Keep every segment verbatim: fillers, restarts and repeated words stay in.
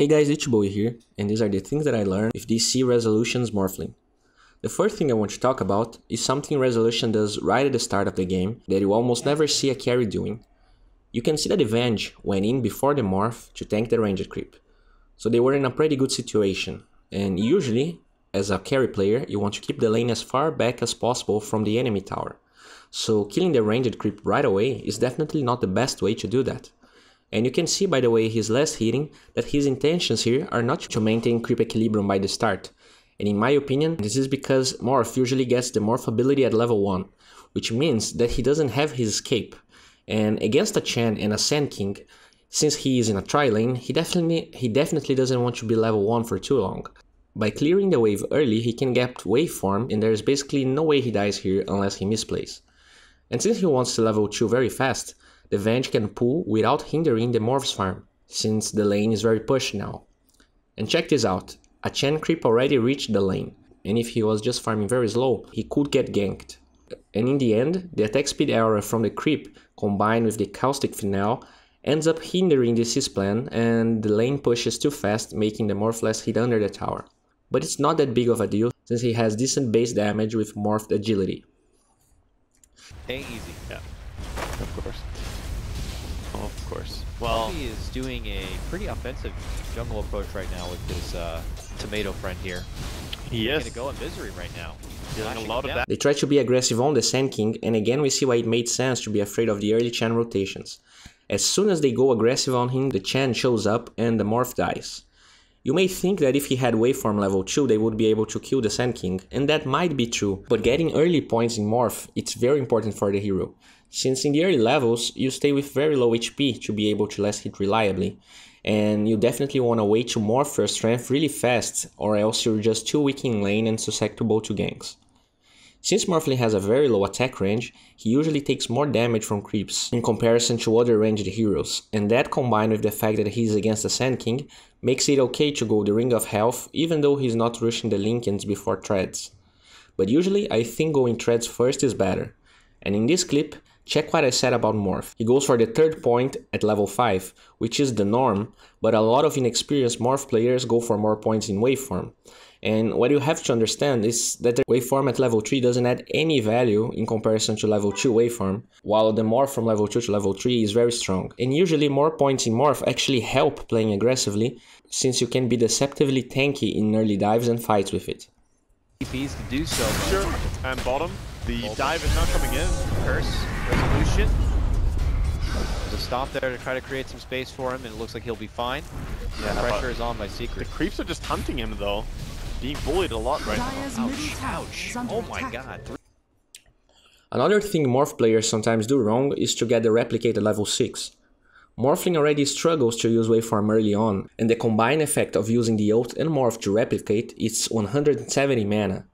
Hey guys, Ichiboy here, and these are the things that I learned with D C Resolution's Morphling. The first thing I want to talk about is something Resolution does right at the start of the game that you almost never see a carry doing. You can see that the Venge went in before the Morph to tank the Ranger creep, so they were in a pretty good situation, and usually, as a carry player, you want to keep the lane as far back as possible from the enemy tower, so killing the Ranger creep right away is definitely not the best way to do that. And you can see by the way he's last hitting that his intentions here are not to maintain creep equilibrium by the start. And in my opinion, this is because Morph usually gets the Morph ability at level one, which means that he doesn't have his escape. And against a Chen and a Sand King, since he is in a tri lane, he definitely, he definitely doesn't want to be level one for too long. By clearing the wave early, he can get Waveform, and there's basically no way he dies here unless he misplays. And since he wants to level two very fast, the Venge can pull without hindering the Morph's farm, since the lane is very pushed now. And check this out, a Chen creep already reached the lane, and if he was just farming very slow, he could get ganked. And in the end, the attack speed error from the creep, combined with the caustic finale, ends up hindering the C-Splan, and the lane pushes too fast, making the Morph less hit under the tower. But it's not that big of a deal, since he has decent base damage with Morphed agility. Ain't easy, yeah, of course. Of course. Well, he is doing a pretty offensive jungle approach right now with his uh, tomato friend here. Yes. He's going to go in misery right now. A lot of that. They try to be aggressive on the Sand King, and again we see why it made sense to be afraid of the early Chen rotations. As soon as they go aggressive on him, the Chen shows up and the Morph dies. You may think that if he had Waveform level two, they would be able to kill the Sand King, and that might be true, but getting early points in Morph, it's very important for the hero, since in the early levels, you stay with very low H P to be able to last hit reliably, and you definitely want to wait to Morph your strength really fast, or else you're just too weak in lane and susceptible to ganks. Since Morphling has a very low attack range, he usually takes more damage from creeps in comparison to other ranged heroes, and that combined with the fact that he is against the Sand King makes it okay to go the Ring of Health even though he's not rushing the Linkens before treads. But usually I think going treads first is better, and in this clip, check what I said about Morph. He goes for the third point at level five, which is the norm, but a lot of inexperienced Morph players go for more points in Waveform. And what you have to understand is that the Waveform at level three doesn't add any value in comparison to level two Waveform, while the Morph from level two to level three is very strong. And usually more points in Morph actually help playing aggressively, since you can be deceptively tanky in early dives and fights with it. P Ps to do so. Sure, and bottom. The bottom. Dive is not coming in. Curse. Resolution. There's a stop there to try to create some space for him, and it looks like he'll be fine. Yeah, the pressure is on by Secret. The creeps are just hunting him though. Being bullied a lot right now. Ouch, ouch. Oh my god. Another thing Morph players sometimes do wrong is to get the Replicate at level six. Morphling already struggles to use Waveform early on, and the combined effect of using the ult and Morph to Replicate is one hundred seventy mana,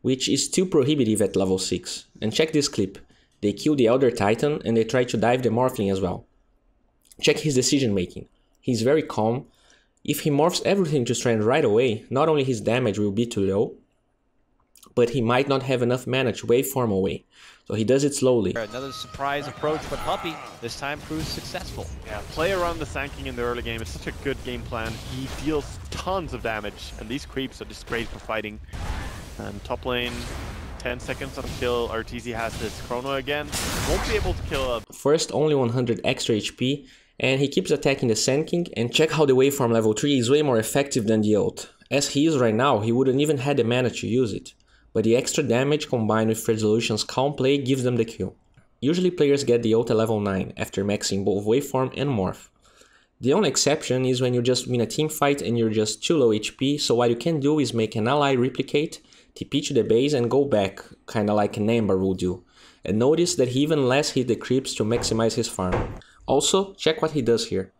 which is still prohibitive at level six. And check this clip. They kill the Elder Titan and they try to dive the Morphling as well. Check his decision making. He's very calm. If he morphs everything to Strand right away, not only his damage will be too low, but he might not have enough mana to Waveform away, so he does it slowly. Another surprise approach, but Puppy this time proves successful. Yeah, play around the Sand King in the early game, it's such a good game plan. He deals tons of damage, and these creeps are just great for fighting. And top lane, ten seconds until R T Z has his chrono again. Won't be able to kill up. First, only one hundred extra H P. And he keeps attacking the Sand King, and check how the Waveform level three is way more effective than the ult. As he is right now, he wouldn't even have the mana to use it, but the extra damage combined with Resolution's calm play gives them the kill. Usually players get the ult at level nine, after maxing both Waveform and Morph. The only exception is when you just win a team fight and you're just too low H P, so what you can do is make an ally replicate, T P to the base and go back, kinda like an Amber would do. And notice that he even less hit the creeps to maximize his farm. Also, check what he does here.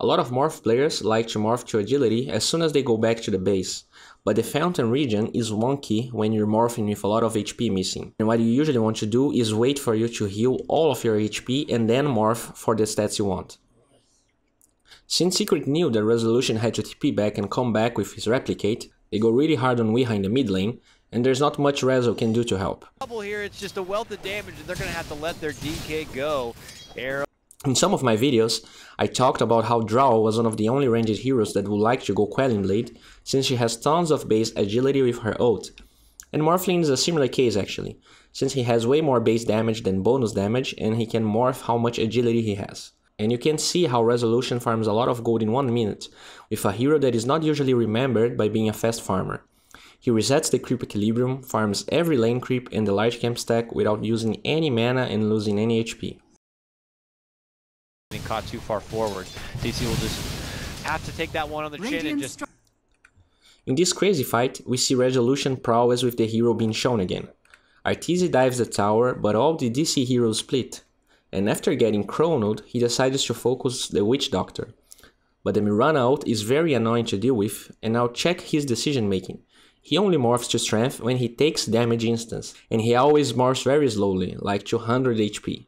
A lot of Morph players like to morph to agility as soon as they go back to the base, but the fountain region is wonky when you're morphing with a lot of H P missing, and what you usually want to do is wait for you to heal all of your H P and then morph for the stats you want. Since Secret knew that Resolution had to T P back and come back with his Replicate, they go really hard on Weha in the mid lane, and there's not much Rezo can do to help. Trouble here, it's just a wealth of damage and they're gonna have to let their D K go. Arrow. In some of my videos, I talked about how Drow was one of the only ranged heroes that would like to go Quelling Blade, since she has tons of base agility with her ult. And Morphling is a similar case actually, since he has way more base damage than bonus damage and he can morph how much agility he has. And you can see how Resolution farms a lot of gold in one minute, with a hero that is not usually remembered by being a fast farmer. He resets the creep equilibrium, farms every lane creep and the large camp stack without using any mana and losing any H P. And caught too far forward, D C will just have to take that one on the chin and just... In this crazy fight, we see Resolution prowess with the hero being shown again. R T Z dives the tower, but all the D C heroes split. And after getting chronoed, he decides to focus the Witch Doctor. But the Mirana ult is very annoying to deal with, and now check his decision making. He only morphs to strength when he takes damage instance, and he always morphs very slowly, like two hundred H P.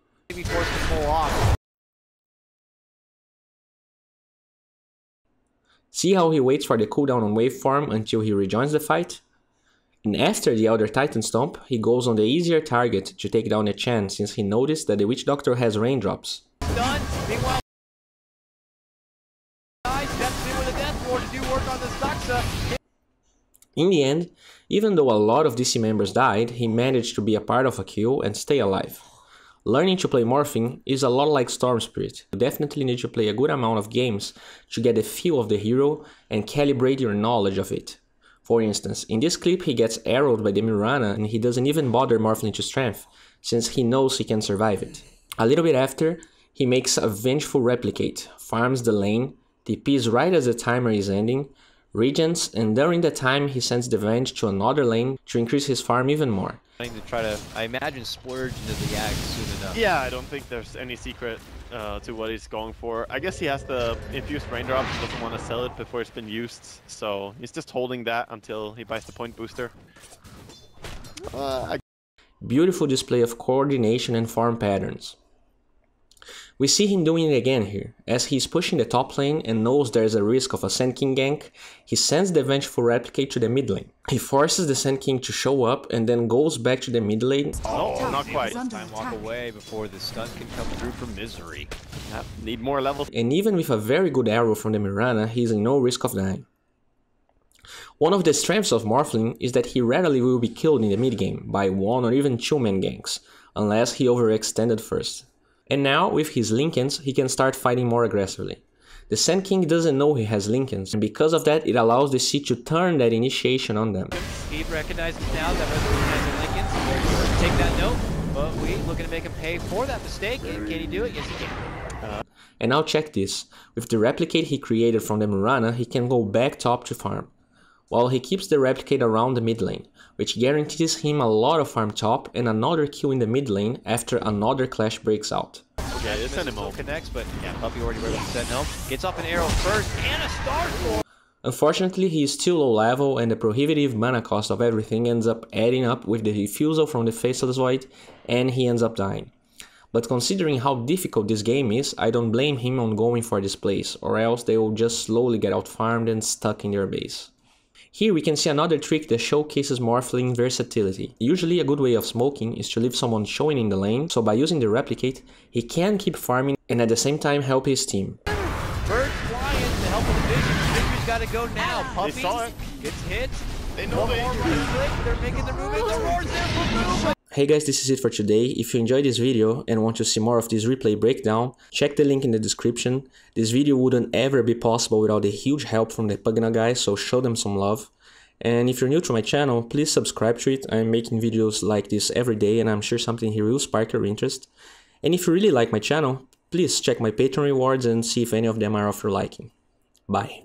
See how he waits for the cooldown on Waveform until he rejoins the fight? And after the Elder Titan stomp, he goes on the easier target to take down a Chen, since he noticed that the Witch Doctor has raindrops. Done. Meanwhile, in the end, even though a lot of D C members died, he managed to be a part of a kill and stay alive. Learning to play Morphling is a lot like Storm Spirit. You definitely need to play a good amount of games to get the feel of the hero and calibrate your knowledge of it. For instance, in this clip he gets arrowed by the Mirana and he doesn't even bother morphling to strength, since he knows he can survive it. A little bit after, he makes a vengeful replicate, farms the lane, T Ps right as the timer is ending, regents, and during the time he sends the Venge to another lane to increase his farm even more. I think to try to, I imagine, splurge into the Yag soon enough. Yeah, I don't think there's any secret uh, to what he's going for. I guess he has the infused raindrops, he doesn't want to sell it before it's been used, so he's just holding that until he buys the point booster. Uh, I... Beautiful display of coordination and farm patterns. We see him doing it again here, as he's pushing the top lane and knows there's a risk of a Sand King gank, he sends the Vengeful Replicate to the mid lane. He forces the Sand King to show up and then goes back to the mid lane. Oh, oh not quite. Time walk away before the stun can come through from misery. Yep, need more levels. And even with a very good arrow from the Mirana, he's in no risk of dying. One of the strengths of Morphling is that he rarely will be killed in the mid game by one or even two man ganks, unless he overextended first. And now, with his Linkens, he can start fighting more aggressively. The Sand King doesn't know he has Linkens, and because of that, it allows the C to turn that initiation on them. Speed recognizes now that Resolution has Linkens. Take that note, but we looking to make him pay for that mistake. Can he do it? Yes, he can. Uh, and now check this. With the replicate he created from the Mirana, he can go back top to farm, while he keeps the replicate around the mid lane, which guarantees him a lot of farm top and another kill in the mid lane after another clash breaks out. Okay, this animal connects, but yeah, Puppy already represents help. Gets up an arrow first and a star for. Unfortunately, he is still low level, and the prohibitive mana cost of everything ends up adding up with the refusal from the Faceless Void, and he ends up dying. But considering how difficult this game is, I don't blame him on going for this place, or else they will just slowly get out farmed and stuck in their base. Here we can see another trick that showcases Morphling versatility. Usually a good way of smoking is to leave someone showing in the lane, so by using the replicate, he can keep farming and at the same time help his team. Bird flying to help with vision. Victory's gotta go now. Puppies gets hit. They know they they're making the move. The roar's there for move. Hey guys, this is it for today. If you enjoyed this video and want to see more of this replay breakdown, check the link in the description. This video wouldn't ever be possible without the huge help from the Pugna guys, so show them some love. And if you're new to my channel, please subscribe to it. I'm making videos like this every day and I'm sure something here will spark your interest. And if you really like my channel, please check my Patreon rewards and see if any of them are of your liking. Bye!